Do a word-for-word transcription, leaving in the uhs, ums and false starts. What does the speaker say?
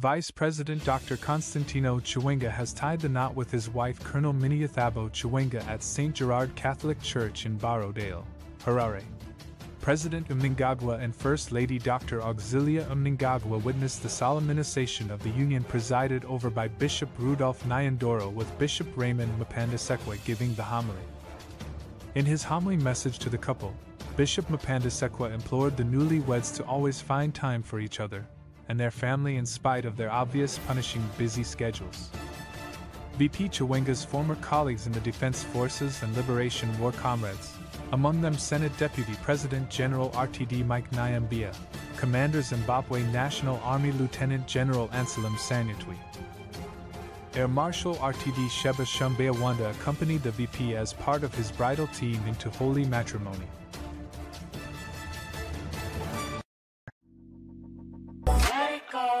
Vice President Doctor Constantino Chiwenga has tied the knot with his wife Colonel Miniyothabo Chiwenga at Saint Gerard Catholic Church in Barrowdale, Harare. President Mnangagwa and First Lady Doctor Auxilia Mnangagwa witnessed the solemn initiation of the union presided over by Bishop Rudolf Nyandoro, with Bishop Raymond Mpandasekwa giving the homily. In his homily message to the couple, Bishop Mpandasekwa implored the newlyweds to always find time for each other and their family in spite of their obvious punishing busy schedules. V P Chiwenga's former colleagues in the Defense Forces and Liberation War comrades, among them Senate Deputy President General R T D Mike Nyambia, Commander Zimbabwe National Army Lieutenant General Anselm Sanyatwe. Air Marshal R T D Sheba Shambayawanda accompanied the V P as part of his bridal team into holy matrimony. Go.